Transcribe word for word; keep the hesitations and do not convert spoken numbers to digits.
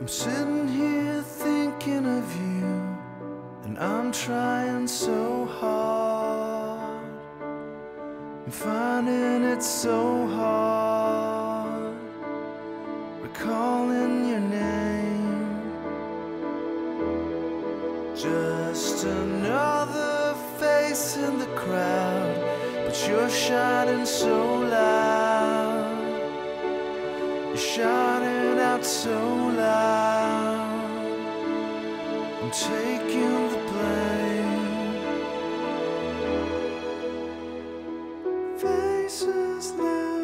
I'm sitting here thinking of you, and I'm trying so hard. I'm finding it so hard recalling your name. Just another face in the crowd, but you're shining so loud. You're shining out so loud. I'm taking the blame. Faces now.